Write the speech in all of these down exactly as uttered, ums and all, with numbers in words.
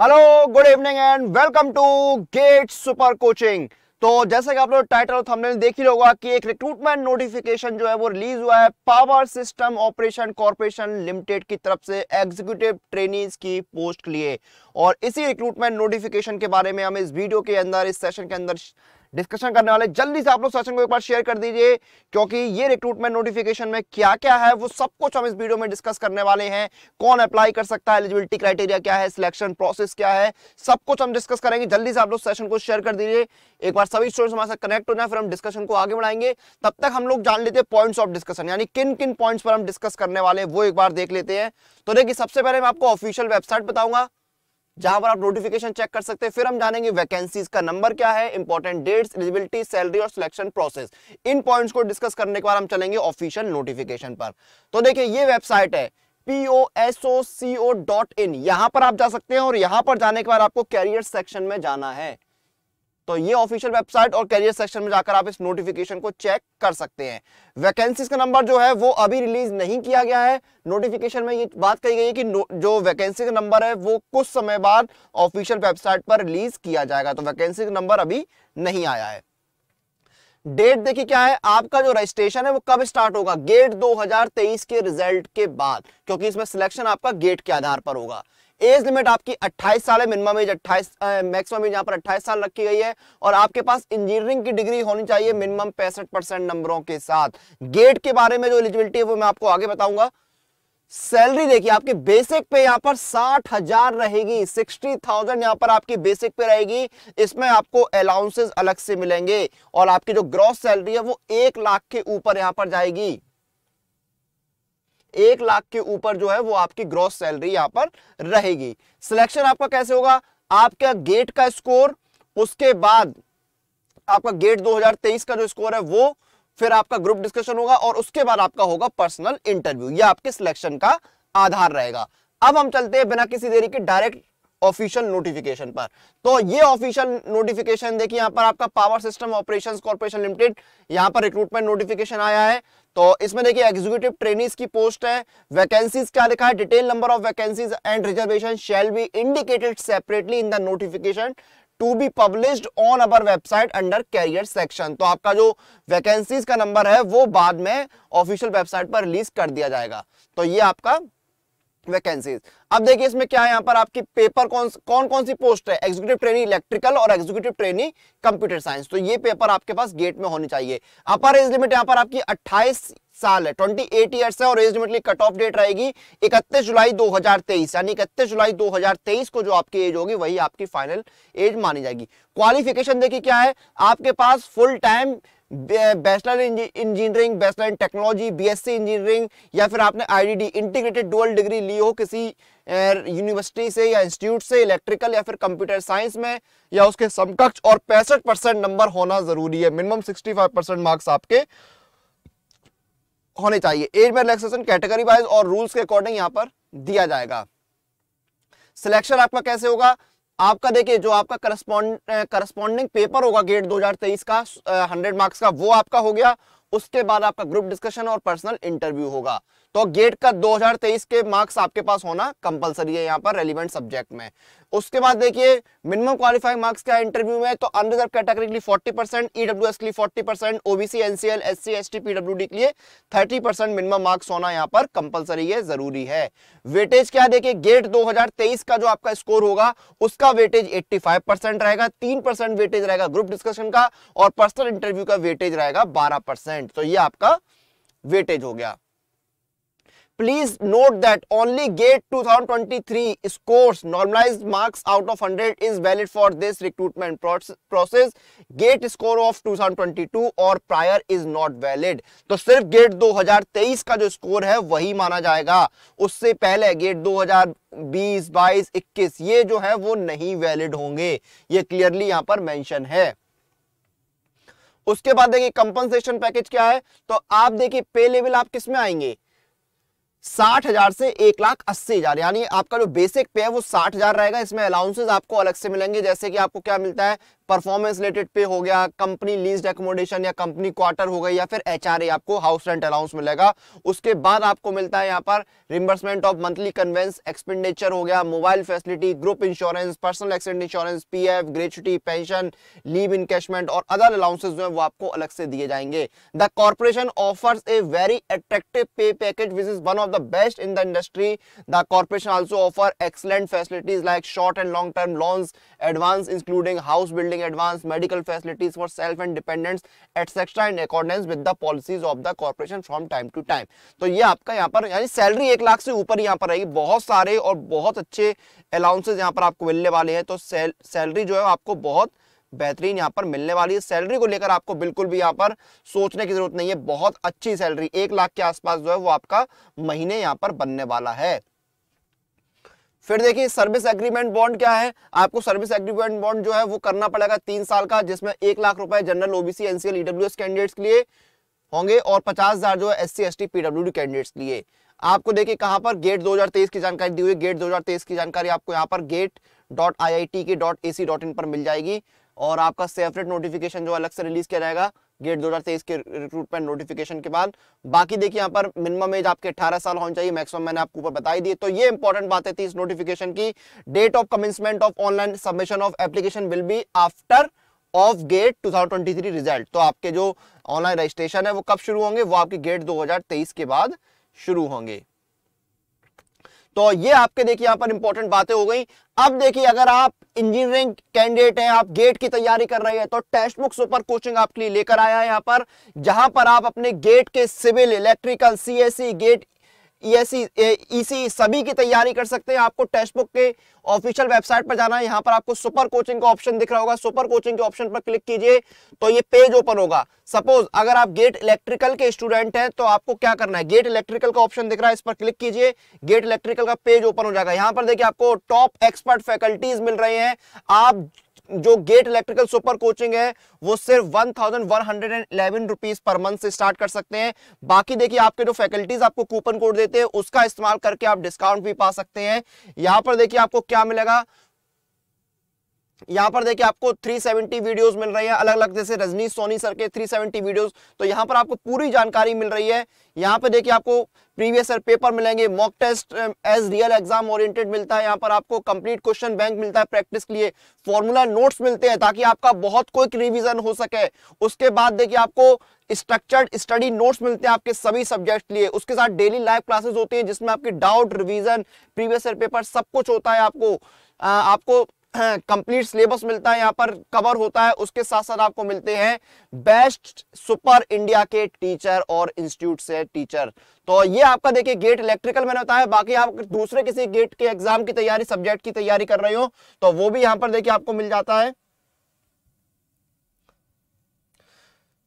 Hello good evening and welcome to GATE super coaching. तो जैसा कि आप लोग टाइटल और थंबनेल देख ही होगा कि एक रिक्रूटमेंट नोटिफिकेशन जो है वो रिलीज हुआ है power system operation corporation limited की तरफ से एग्जीक्यूटिव ट्रेनीज की पोस्ट के लिए। और इसी रिक्रूटमेंट नोटिफिकेशन के बारे में हम इस वीडियो के अंदर, इस सेशन के अंदर डिस्कशन करने वाले। जल्दी से आप लोग सेशन को एक बार शेयर कर दीजिए, क्योंकि ये रिक्रूटमेंट नोटिफिकेशन में क्या क्या है वो सब कुछ हम इस वीडियो में डिस्कस करने वाले हैं। कौन अप्लाई कर सकता है, एलिजिबिलिटी क्राइटेरिया क्या है, सिलेक्शन प्रोसेस क्या है, सब कुछ हम डिस्कस करेंगे। जल्दी से आप लोग सेशन को शेयर कर दीजिए, एक बार सभी स्टूडेंट्स हमारे साथ कनेक्ट हो जाए, फिर हम डिस्कशन को आगे बढ़ाएंगे। तब तक हम लोग जान लेते हैं पॉइंट्स ऑफ डिस्कशन, यानी किन किन पॉइंट्स पर हम डिस्कस करने वाले वो एक बार देख लेते हैं। तो देखिए, सबसे पहले मैं आपको ऑफिशियल वेबसाइट बताऊंगा जहां पर आप नोटिफिकेशन चेक कर सकते हैं। फिर हम जानेंगे वैकेंसीज का नंबर क्या है, इंपॉर्टेंट डेट्स, एलिजिबिलिटी, सैलरी और सिलेक्शन प्रोसेस। इन पॉइंट्स को डिस्कस करने के बाद हम चलेंगे ऑफिशियल नोटिफिकेशन पर। तो देखिए, ये वेबसाइट है P O S O C O dot in. यहां पर आप जा सकते हैं और यहां पर जाने के बाद आपको कैरियर सेक्शन में जाना है। तो ये ऑफिशियल वेबसाइट और कैरियर सेक्शन में जाकर आप इस नोटिफिकेशन को चेक कर सकते हैं। वैकेंसीज का नंबर जो है वो अभी रिलीज नहीं किया गया है। नोटिफिकेशन में ये बात कही गई है कि जो वैकेंसी का नंबर है वो कुछ समय बाद ऑफिशियल वेबसाइट पर रिलीज किया जाएगा। तो वैकेंसी का नंबर अभी नहीं आया है। डेट देखिए क्या है, आपका जो रजिस्ट्रेशन है वो कब स्टार्ट होगा, गेट दो हज़ार तेईस के रिजल्ट के बाद, क्योंकि इसमें सिलेक्शन आपका गेट के आधार पर होगा। एज लिमिट आपकी अट्ठाईस साल है, मिनिमम एज अट्ठाईस, मैक्सिमम एज यहाँ पर अट्ठाईस साल रखी गई है। और आपके पास इंजीनियरिंग की डिग्री होनी चाहिए मिनिमम पैंसठ परसेंट नंबरों के साथ। गेट के बारे में जो एलिजिबिलिटी है वो मैं आपको आगे बताऊंगा। सैलरी देखिए, आपके बेसिक पे यहाँ पर साठ हजार रहेगी, सिक्सटी थाउजेंड यहाँ पर आपकी बेसिक पे रहेगी। इसमें आपको अलाउंसेस अलग से मिलेंगे और आपकी जो ग्रॉस सैलरी है वो एक लाख के ऊपर यहाँ पर जाएगी। एक लाख के ऊपर जो है वो आपकी ग्रॉस सैलरी यहाँ पर रहेगी। सिलेक्शन आपका कैसे होगा, आपका गेट का स्कोर, उसके बाद आपका गेट दो हज़ार तेईस का जो स्कोर है वो, फिर आपका ग्रुप डिस्कशन होगा और उसके बाद आपका होगा पर्सनल इंटरव्यू। ये आपके सिलेक्शन का आधार रहेगा। अब हम चलते हैं बिना किसी देरी के डायरेक्ट ऑफिशियल नोटिफिकेशन पर। तो ये ऑफिशियल नोटिफिकेशन देखिए, यहाँ पर आपका power system operations corporation limited, यहाँ पर रिक्रूटमेंट नोटिफिकेशन आया है। तो इसमें देखिए एग्जीक्यूटिव ट्रेनीज की पोस्ट है। वैकेंसीज क्या लिखा है, detail number of vacancies and reservation shall be indicated separately in the notification to be published on our website under career section. तो आपका जो वैकेंसीज का नंबर है वो बाद में ऑफिशियल वेबसाइट पर रिलीज कर दिया जाएगा। तो ये आपका वैकेंसीज। अब देखिए इसमें क्या है, यहाँ पर आपकी पेपर कौन कौन कौन सी पोस्ट है, एग्जीक्यूटिव ट्रेनी इलेक्ट्रिकल और एग्जीक्यूटिव ट्रेनी कंप्यूटर साइंस। तो ये पेपर आपके पास गेट में होनी चाहिए। अपर एज लिमिट यहाँ पर आपकी अट्ठाईस साल है, अट्ठाईस इयर्स है और एज लिमिट के लिए कट ऑफ डेट रहेगी इकतीस जुलाई दो हज़ार तेईस, यानी इकतीस जुलाई दो हज़ार तेईस को जो आपकी एज होगी वही आपकी फाइनल एज मानी जाएगी। क्वालिफिकेशन देखिए क्या है, आपके पास full time bachelor in engineering, bachelor in technology, BSc engineering, या फिर आपने आईडीडी इंटीग्रेटेड डुअल डिग्री ली हो किसी यूनिवर्सिटी से या इंस्टीट्यूट से, इलेक्ट्रिकल या फिर कंप्यूटर साइंस में या उसके समकक्ष, और पैंसठ परसेंट नंबर होना जरूरी है। Minimum sixty five percent marks आपके होने चाहिए। एज में रिलैक्सेशन कैटेगरी वाइज और रूल्स के अकॉर्डिंग यहाँ पर दिया जाएगा। सिलेक्शन आपका कैसे होगा, आपका देखिए जो आपका करस्पॉन्डिंग पेपर होगा गेट दो हज़ार तेईस का हंड्रेड मार्क्स का वो आपका हो गया। उसके बाद आपका ग्रुप डिस्कशन और पर्सनल इंटरव्यू होगा। तो गेट का दो हज़ार तेईस के मार्क्स आपके पास होना कंपलसरी है यहाँ पर रेलिवेंट सब्जेक्ट में। उसके बाद देखिए मिनिमम क्वालिफाइंग मार्क्स का इंटरव्यू में, तो अनरिजर्व कैटेगरी के लिए फोर्टी परसेंट, ईडब्ल्यूएस के लिए forty percent, OBC NCL SC ST PWD के लिए तीस परसेंट मिनिमम मार्क्स होना यहाँ पर कंपलसरी है, जरूरी है। वेटेज क्या देखिए, गेट दो हज़ार तेईस का जो आपका स्कोर होगा उसका वेटेज पचासी परसेंट रहेगा, तीन परसेंट वेटेज रहेगा ग्रुप डिस्कशन का और पर्सनल इंटरव्यू का वेटेज रहेगा बारह परसेंट। तो ये आपका वेटेज हो गया। Please note that only GATE twenty twenty-three scores normalized marks out of one hundred is valid for this recruitment process. GATE score of twenty twenty-two or prior is not valid. तो सिर्फ GATE दो हज़ार तेईस का जो score है वही माना जाएगा। उससे पहले GATE दो हज़ार बीस, बाईस, इक्कीस ये जो है वो नहीं वैलिड होंगे। ये क्लियरली यहाँ पर मेंशन है। उसके बाद देखिए कंपनसेशन पैकेज क्या है, तो आप देखिए पे लेवल आप किस में आएंगे, साठ हजार से एक लाख अस्सी हजार, यानी आपका जो बेसिक पे है वो साठ हजार रहेगा। इसमें अलाउंसेस आपको अलग से मिलेंगे, जैसे कि आपको क्या मिलता है परफॉर्मेंस रिलेटेड पे हो गया, कंपनी लीज्ड अकोमोडेशन या कंपनी क्वार्टर हो गई, या फिर एचआरए आपको हाउस रेंट अलाउंस मिलेगा। उसके बाद आपको मिलता है यहाँ पर reimbursement of monthly conveyance expenditure हो गया, mobile facility, group insurance, personal accident insurance, PF, gratuity, pension, leave encashment और अदर अलाउंसेज जो है वो आपको अलग से दिए जाएंगे। The corporation offers a very attractive pay package which is one of the best in the industry. The corporation also offer excellent facilities like short and long term loans, advance including house building advance, medical facilities for self and dependents etcetera in accordance with the policies of the corporation from time to time. तो ये आपका यहाँ पर यानी salary एक लाख से ऊपर यहाँ पर रहेगी, बहुत सारे और बहुत अच्छे अलाउंसेज यहाँ पर आपको मिलने वाले हैं। तो सैलरी जो है आपको बहुत बेहतरीन यहाँ पर मिलने वाली है। सैलरी को लेकर आपको बिल्कुल भी यहाँ पर सोचने की जरूरत नहीं है, बहुत अच्छी सैलरी एक लाख के आसपास जो है वो आपका महीने यहाँ पर बनने वाला है। फिर देखिए सर्विस एग्रीमेंट बॉन्ड क्या है, आपको सर्विस एग्रीमेंट बॉन्ड जो है वो करना पड़ेगा तीन साल का, जिसमें एक लाख रुपए general OBC NCL EWS candidates के लिए होंगे और पचास हजार जो है S C S T PWD candidates के लिए। आपको देखिए कहाँ पर गेट दो हज़ार तेईस की जानकारी दी हुई है, गेट दो हज़ार तेईस की जानकारी आपको यहाँ पर GATE dot I I T K dot A C dot in पर मिल जाएगी। और आपका सेपरेट नोटिफिकेशन जो अलग से रिलीज किया जाएगा गेट दो हज़ार तेईस के रिक्रूटमेंट नोटिफिकेशन के बाद। बाकी देखिए यहाँ पर मिनिमम एज आपके अठारह साल होना चाहिए, मैक्सिमम मैंने आपको ऊपर बताई दी। तो ये इंपॉर्टेंट बातें थी इस नोटिफिकेशन की। Date of commencement of online submission of application will be after of GATE दो हज़ार तेईस रिजल्ट। तो आपके जो ऑनलाइन रजिस्ट्रेशन है वो कब शुरू होंगे, वो आपके गेट दो हज़ार तेईस के बाद शुरू होंगे। तो ये आपके देखिए यहाँ पर इंपॉर्टेंट बातें हो गई। अब देखिए अगर आप इंजीनियरिंग कैंडिडेट हैं, आप गेट की तैयारी कर रहे हैं, तो टेस्ट बुक सुपर कोचिंग आपके लिए लेकर आया है यहाँ पर, जहां पर आप अपने गेट के civil, electrical, CSC, GATE ESC, EC सभी की तैयारी कर सकते हैं। आपको टेस्ट बुक के ऑफिशियल वेबसाइट पर जाना है, यहाँ पर आपको सुपर कोचिंग का ऑप्शन दिख रहा होगा, सुपर कोचिंग के ऑप्शन पर क्लिक कीजिए तो ये पेज ओपन होगा। सपोज अगर आप गेट इलेक्ट्रिकल के स्टूडेंट हैं तो आपको क्या करना है, गेट इलेक्ट्रिकल का ऑप्शन दिख रहा है, इस पर क्लिक कीजिए, गेट इलेक्ट्रिकल का पेज ओपन हो जाएगा। यहाँ पर देखिए आपको टॉप एक्सपर्ट फैकल्टीज मिल रहे हैं। आप जो गेट इलेक्ट्रिकल सुपर कोचिंग है वो सिर्फ one thousand one hundred eleven rupees per month से स्टार्ट कर सकते हैं। बाकी देखिए आपके जो फैकल्टीज आपको कूपन कोड देते हैं उसका इस्तेमाल करके आप डिस्काउंट भी पा सकते हैं। यहां पर देखिए आपको क्या मिलेगा, यहाँ पर देखिए आपको तीन सौ सत्तर वीडियोस मिल रही हैं अलग अलग, जैसे रजनी सोनी सर के तीन सौ सत्तर वीडियोस। तो यहाँ पर आपको पूरी जानकारी मिल रही है। यहाँ पर देखिए आपको प्रीवियस ईयर पेपर मिलेंगे, mock test as real exam oriented मिलता है, यहाँ पर आपको कंप्लीट क्वेश्चन बैंक मिलता है प्रैक्टिस के लिए, फॉर्मूला नोट्स मिलते हैं ताकि आपका बहुत क्विक रिविजन हो सके। उसके बाद देखिए आपको स्ट्रक्चर्ड स्टडी नोट्स मिलते हैं आपके सभी सब्जेक्ट के लिए। उसके साथ डेली लाइव क्लासेस होती है जिसमें आपके doubt, revision, previous year paper सब कुछ होता है। आपको आपको कंप्लीट सिलेबस मिलता है यहाँ पर कवर होता है। उसके साथ साथ आपको मिलते हैं बेस्ट सुपर इंडिया के टीचर और इंस्टीट्यूट से टीचर। तो ये आपका देखिए गेट इलेक्ट्रिकल मैंने बताया। बाकी आप दूसरे किसी गेट के एग्जाम की तैयारी, सब्जेक्ट की तैयारी कर रहे हो तो वो भी यहाँ पर देखिए आपको मिल जाता है।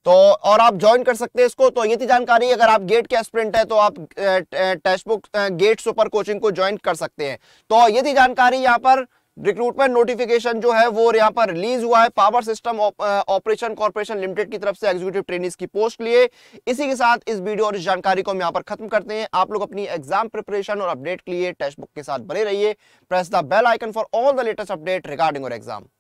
तो और आप ज्वाइन कर सकते हैं इसको। तो ये थी जानकारी, अगर आप गेट के एस्पिरेंट है तो आप test book gate super coaching को ज्वाइन कर सकते हैं। तो ये थी जानकारी, यहाँ पर रिक्रूटमेंट नोटिफिकेशन जो है वो यहाँ पर रिलीज हुआ है power system operation corporation limited की तरफ से एग्जीक्यूटिव ट्रेनिज की पोस्ट लिए। इसी के साथ इस वीडियो और इस जानकारी को हम यहाँ पर खत्म करते हैं। आप लोग अपनी एग्जाम प्रिपरेशन और अपडेट के लिए टेस्ट बुक के साथ बने रहिए। Press the bell icon for all the latest update regarding your exam.